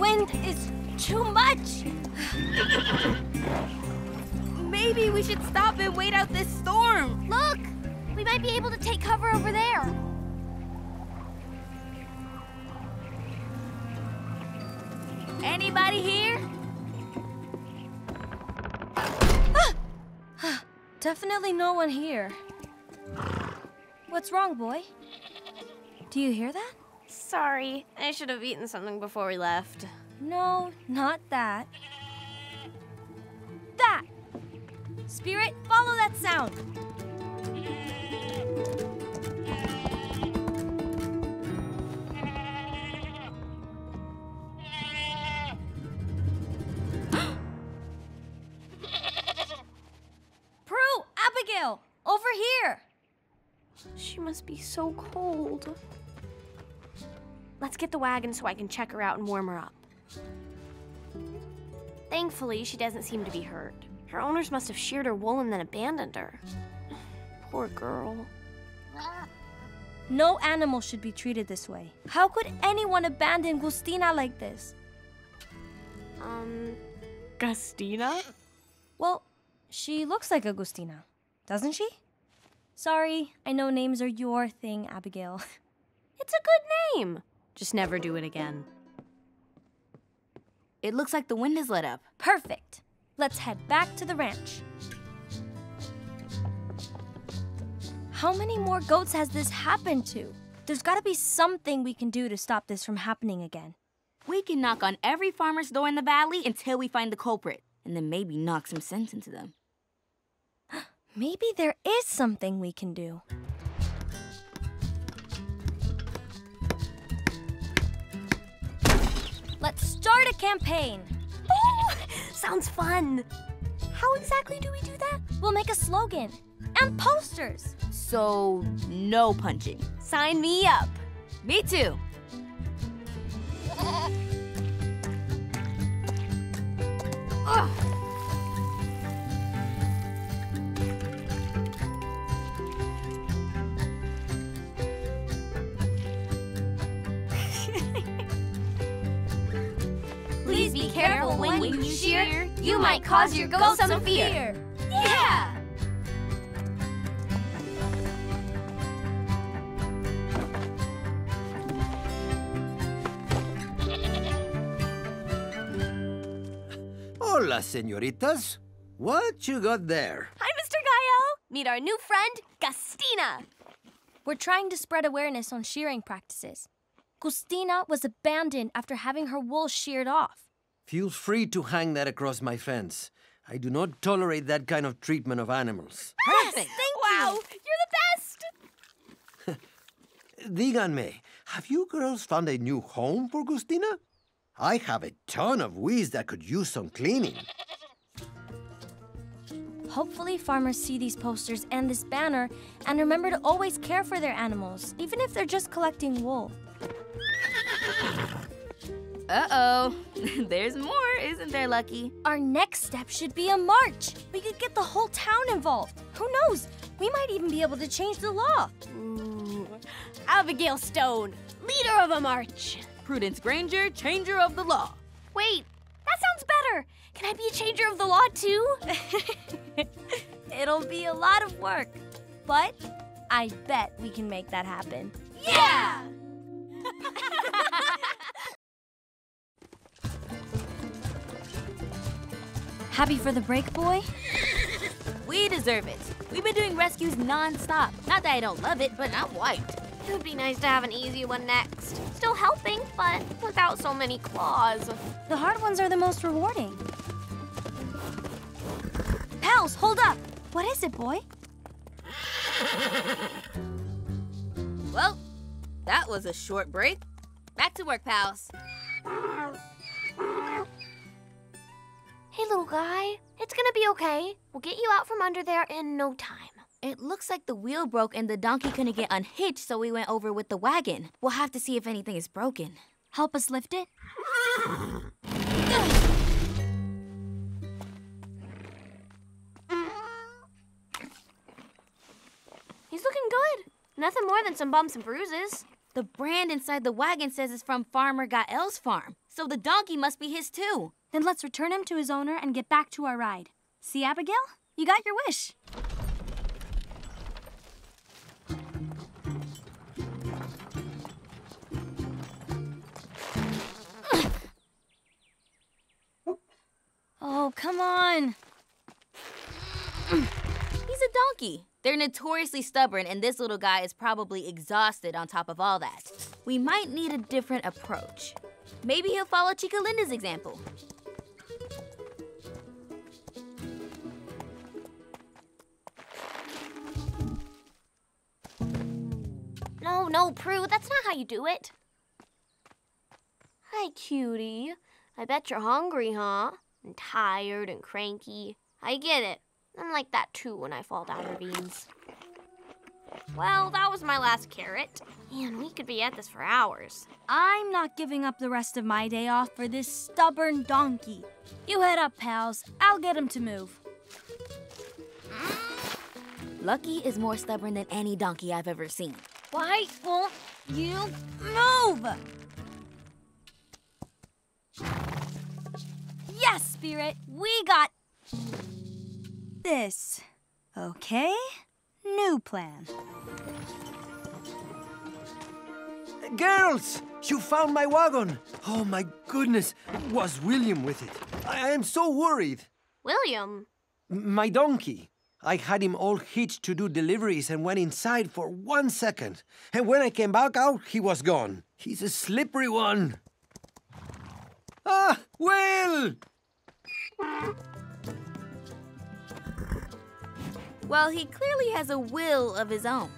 wind is too much. Maybe we should stop and wait out this storm. Look, we might be able to take cover over there. Anybody here? Ah! Definitely no one here. What's wrong, boy? Do you hear that? Sorry, I should have eaten something before we left. No, not that. That! Spirit, follow that sound! Pru, Abigail, over here! She must be so cold. Let's get the wagon so I can check her out and warm her up. Thankfully, she doesn't seem to be hurt. Her owners must have sheared her wool and then abandoned her. Poor girl. No animal should be treated this way. How could anyone abandon Gustina like this? Gustina? Well, she looks like a Gustina, doesn't she? Sorry, I know names are your thing, Abigail. It's a good name. Just never do it again. It looks like the wind is let up. Perfect. Let's head back to the ranch. How many more goats has this happened to? There's gotta be something we can do to stop this from happening again. We can knock on every farmer's door in the valley until we find the culprit, and then maybe knock some sense into them. Maybe there is something we can do. Let's start a campaign. Oh, sounds fun. How exactly do we do that? We'll make a slogan and posters. So, no punching. Sign me up. Me too. Please be careful when you shear. You might cause your goat some fear. Yeah! Hola, señoritas. What you got there? Hi, Mr. Gael. Meet our new friend, Gustina. We're trying to spread awareness on shearing practices. Gustina was abandoned after having her wool sheared off. Feel free to hang that across my fence. I do not tolerate that kind of treatment of animals. Perfect! Wow, you're the best! Díganme, have you girls found a new home for Gustina? I have a ton of weeds that could use some cleaning. Hopefully farmers see these posters and this banner and remember to always care for their animals, even if they're just collecting wool. Uh-oh. There's more, isn't there, Lucky? Our next step should be a march. We could get the whole town involved. Who knows? We might even be able to change the law. Ooh. Abigail Stone, leader of a march. Prudence Granger, changer of the law. Wait, that sounds better. Can I be a changer of the law, too? It'll be a lot of work, but I bet we can make that happen. Yeah! Happy for the break, boy? We deserve it. We've been doing rescues non-stop. Not that I don't love it, but I'm wiped. It would be nice to have an easy one next. Still helping, but without so many claws. The hard ones are the most rewarding. Pals, hold up! What is it, boy? Well, that was a short break. Back to work, pals. Hey, little guy. It's gonna be okay. We'll get you out from under there in no time. It looks like the wheel broke and the donkey couldn't get unhitched, so we went over with the wagon. We'll have to see if anything is broken. Help us lift it? He's looking good. Nothing more than some bumps and bruises. The brand inside the wagon says it's from Farmer Gael's farm. so the donkey must be his too. Then let's return him to his owner and get back to our ride. See, Abigail? You got your wish. Oh, come on. He's a donkey. They're notoriously stubborn, and this little guy is probably exhausted on top of all that. We might need a different approach. Maybe he'll follow Chica Linda's example. No, no, Pru, that's not how you do it. Hi, cutie. I bet you're hungry, huh? And tired and cranky. I get it. I'm like that too when I fall down ravines. Well, that was my last carrot. Man, we could be at this for hours. I'm not giving up the rest of my day off for this stubborn donkey. You head up, pals. I'll get him to move. Lucky is more stubborn than any donkey I've ever seen. Why won't you move? Yes, Spirit, we got this. Okay, new plan. Girls, you found my wagon. Oh my goodness, was William with it? I am so worried. William? My donkey. I had him all hitched to do deliveries and went inside for 1 second. And when I came back out, he was gone. He's a slippery one. Ah, Will! Well, he clearly has a will of his own.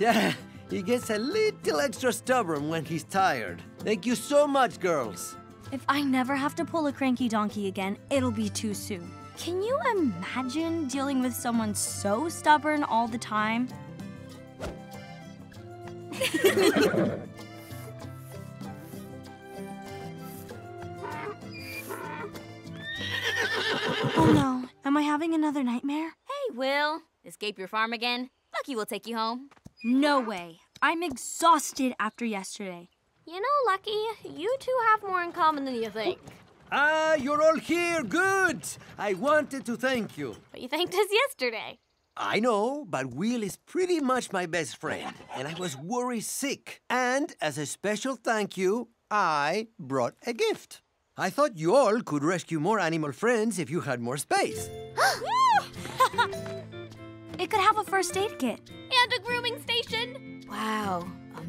Yeah, he gets a little extra stubborn when he's tired. Thank you so much, girls. If I never have to pull a cranky donkey again, it'll be too soon. Can you imagine dealing with someone so stubborn all the time? Oh no, am I having another nightmare? Hey, Will, escape your farm again? Lucky will take you home. No way, I'm exhausted after yesterday. You know, Lucky, you two have more in common than you think. Ah, you're all here, good. I wanted to thank you. But you thanked us yesterday. I know, but Will is pretty much my best friend, and I was worried sick. And as a special thank you, I brought a gift. I thought you all could rescue more animal friends if you had more space. It could have a first aid kit. And a grooming station. Wow,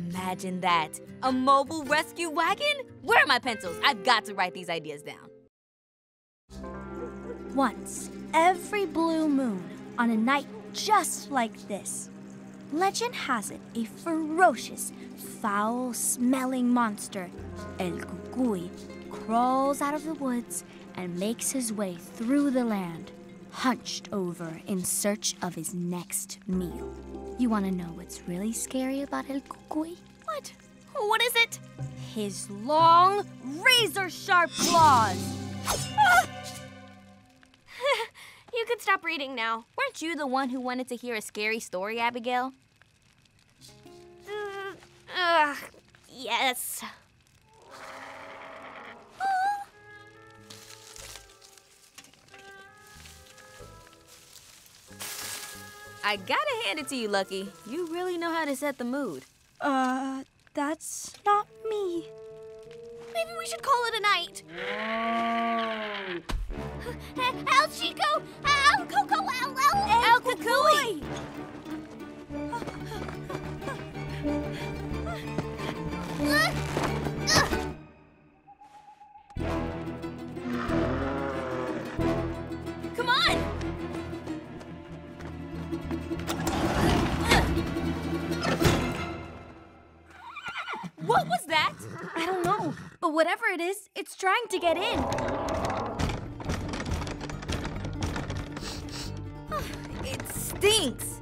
imagine that. A mobile rescue wagon? Where are my pencils? I've got to write these ideas down. Once, every blue moon, on a night just like this, legend has it a ferocious, foul-smelling monster, El Cucuy, crawls out of the woods and makes his way through the land, hunched over in search of his next meal. You want to know what's really scary about El Cucuy? What? What is it? His long, razor-sharp claws. You could stop reading now. Weren't you the one who wanted to hear a scary story, Abigail? Yes. I gotta hand it to you, Lucky. You really know how to set the mood. That's not me. Maybe we should call it a night. El Chico! El Coco! El Cucuy! Come on! What was that? I don't know, but whatever it is, it's trying to get in. It stinks.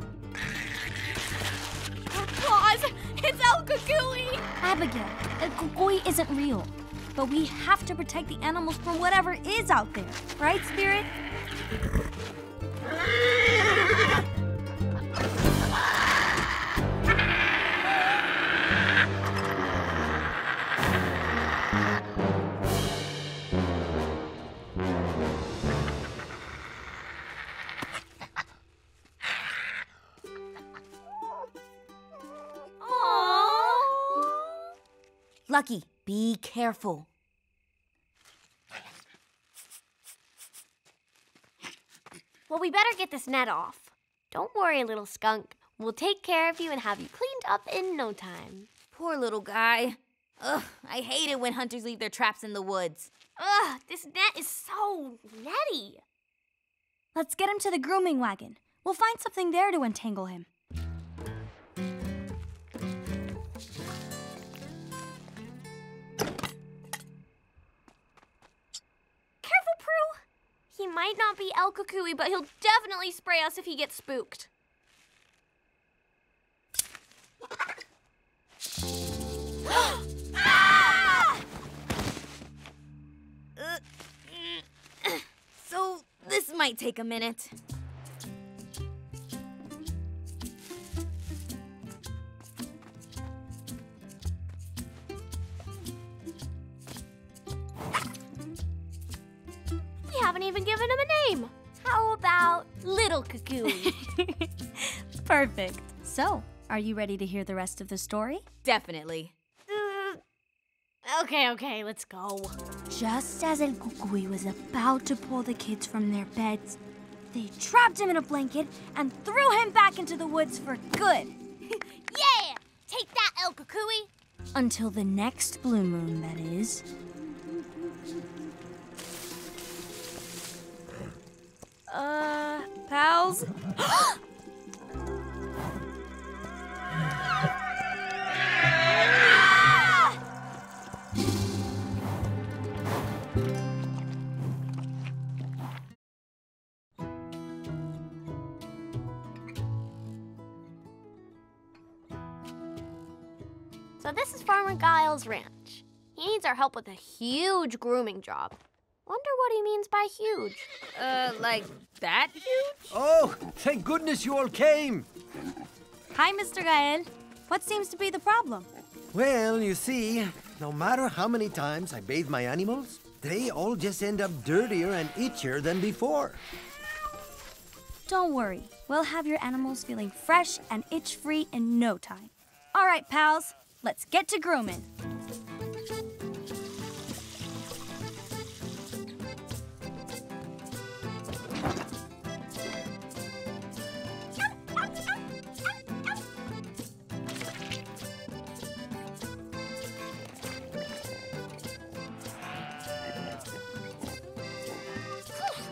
Oh, claws! It's El Cucuy! Abigail, El Cucuy isn't real, but we have to protect the animals from whatever is out there. Right, Spirit? Lucky, be careful. Well, we better get this net off. Don't worry, little skunk. We'll take care of you and have you cleaned up in no time. Poor little guy. Ugh, I hate it when hunters leave their traps in the woods. Ugh, this net is so netty. Let's get him to the grooming wagon. We'll find something there to entangle him. Careful, Pru. He might not be El Cucuy, but he'll definitely spray us if he gets spooked. Ah! So, this might take a minute. We haven't even given him a name. How about Little Cucuy? Perfect. So, are you ready to hear the rest of the story? Definitely. Okay, let's go. Just as El Cucuy was about to pull the kids from their beds, they trapped him in a blanket and threw him back into the woods for good. Yeah! Take that, El Cucuy! Until the next blue moon, that is. Pals? So this is Farmer Guile's ranch. He needs our help with a huge grooming job. Wonder what he means by huge. Like that huge? Oh, thank goodness you all came. Hi, Mr. Guile. What seems to be the problem? Well, you see, no matter how many times I bathe my animals, they all just end up dirtier and itchier than before. Don't worry. We'll have your animals feeling fresh and itch-free in no time. All right, pals. Let's get to grooming.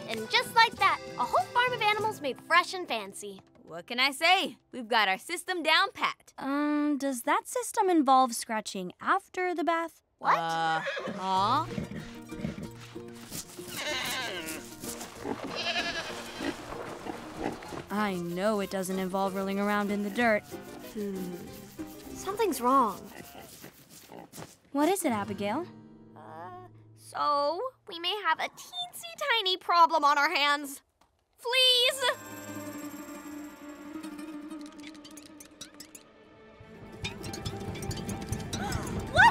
And just like that, a whole farm of animals made fresh and fancy. What can I say? We've got our system down pat. Does that system involve scratching after the bath? What? Huh? I know it doesn't involve rolling around in the dirt. Something's wrong. What is it, Abigail? So, we may have a teensy tiny problem on our hands. Fleas!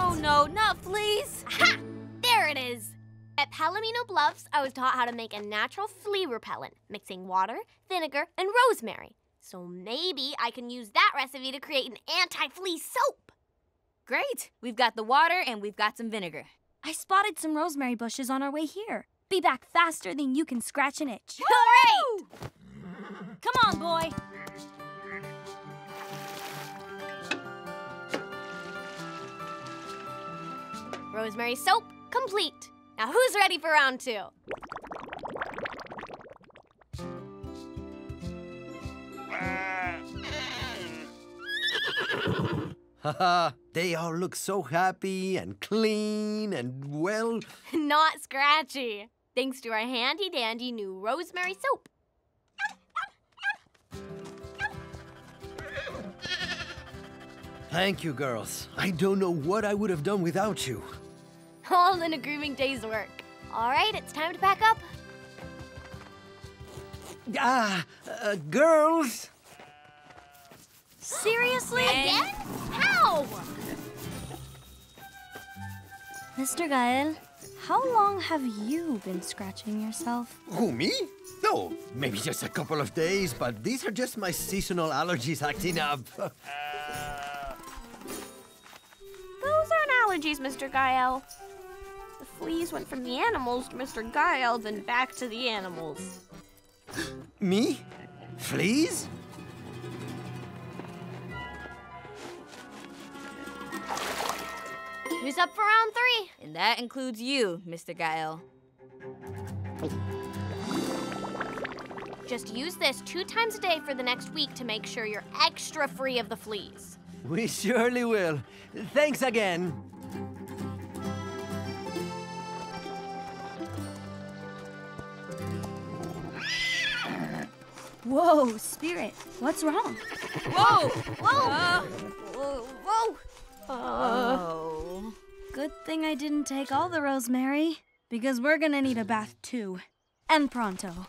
Oh no, not fleas! Ha! There it is! At Palomino Bluffs, I was taught how to make a natural flea repellent, mixing water, vinegar, and rosemary. So maybe I can use that recipe to create an anti-flea soap! Great! We've got the water and we've got some vinegar. I spotted some rosemary bushes on our way here. Be back faster than you can scratch an itch. All right! Come on, boy! Rosemary soap, complete. Now who's ready for round two? Haha, they all look so happy and clean and, well... Not scratchy. Thanks to our handy-dandy new rosemary soap. Thank you, girls. I don't know what I would have done without you. All in a grooming day's work. All right, it's time to pack up. Girls? Seriously? Again? How? Mr. Guile, how long have you been scratching yourself? Who, me? No, maybe just a couple of days, but these are just my seasonal allergies acting up. allergies, Mr. Gael. The fleas went from the animals to Mr. Gael, then back to the animals. Me? Fleas? Who's up for round 3? And that includes you, Mr. Gael. Just use this 2 times a day for the next week to make sure you're extra free of the fleas. We surely will. Thanks again. Whoa, Spirit, what's wrong? Whoa! Whoa! Whoa! Oh. Good thing I didn't take all the rosemary, because we're gonna need a bath too. And pronto.